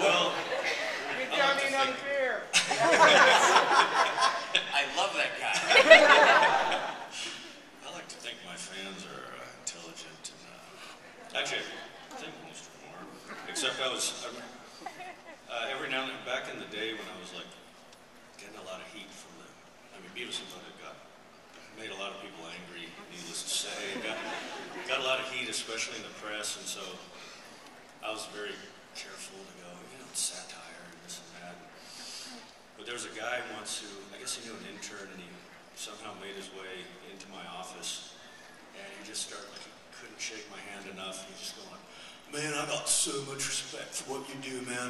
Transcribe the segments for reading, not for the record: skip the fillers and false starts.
Well, you got me unfair. I love that guy. I like to think my fans are intelligent and actually, I think most of them are. Except I was every now and then back in the day when I was like getting a lot of heat from them. I mean, Beavis and Butt-Head got made a lot of people angry, needless to say. Got a lot of heat, especially in the press, and so I was very careful to go, you know, satire and this and that. But there was a guy once who, I guess he knew an intern, and he somehow made his way into my office, and he just started, like, he couldn't shake my hand enough. He was just going, man, I got so much respect for what you do, man.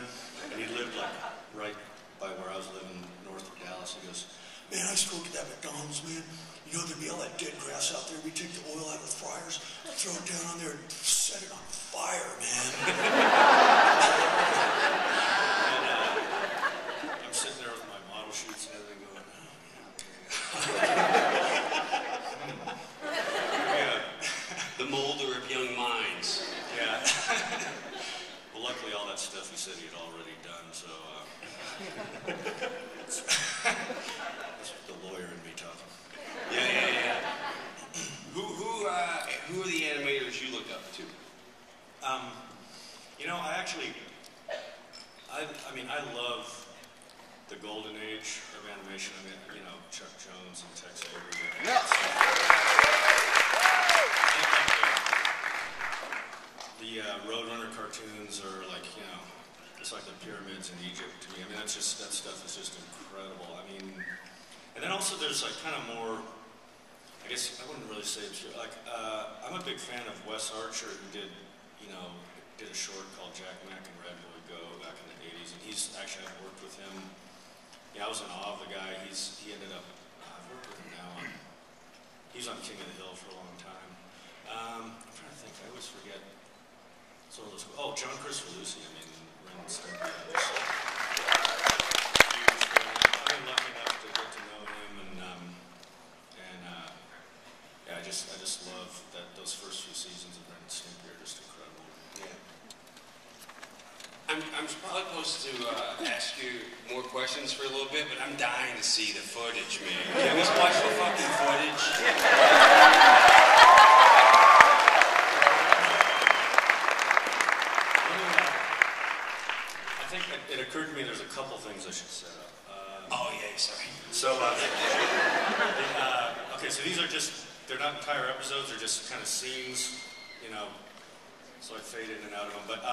And he lived, like, right by where I was living, north of Dallas. He goes, man, I used to go get that McDonald's, man. You know, there'd be all that dead grass out there. We'd take the oil out of the fryers, throw it down on there, and set it on fire, man. And I'm sitting there with my model sheets and everything going, oh, yeah, okay. Yeah. The molder of young minds. Yeah. Well, luckily, all that stuff he said he had already done, so... that's the lawyer in me talking. Yeah. Who are the animators you look up to? You know, I mean, I love the golden age of animation. I mean, you know, Chuck Jones and Tex Avery. Yes. The Roadrunner cartoons are like, you know, it's like the pyramids in Egypt to me. I mean, that's just, that stuff is just incredible. I mean, and then also there's like kind of more, I guess I wouldn't really say it's like I'm a big fan of Wes Archer, who did, you know, did a short called Jack Mac and Red Will back in the 80s, and he's actually, I've worked with him. Yeah, I was in awe of the guy. He ended up I've worked with him now. He's on King of the Hill for a long time. I'm trying to think. I always forget. So those, oh, John Chris Lucy. I mean, Ren and Stimpy. I've been lucky enough to get to know him, and yeah, I just love that those first few seasons of Ren and Stimpy are just incredible. Yeah. I'm probably supposed to ask you more questions for a little bit, but I'm dying to see the footage, man. Can we watch the fucking footage? I think it occurred to me there's a couple things I should set up. Oh, yeah, sorry. So, okay, so these are just... they're not entire episodes, they're just kind of scenes, you know, so I fade in and out of them. But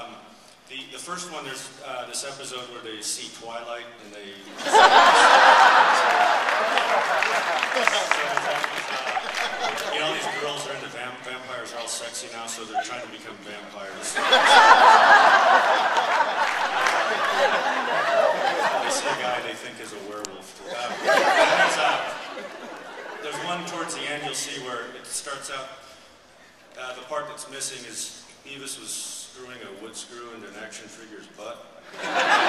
the first one, there's this episode where they see Twilight, and they... you know, all these girls are into vampires, are all sexy now, so they're trying to become vampires. They see a guy they think is a werewolf. There's one towards the end you'll see where it starts out, the part that's missing is Beavis was screwing a wood screw into an action figure's butt.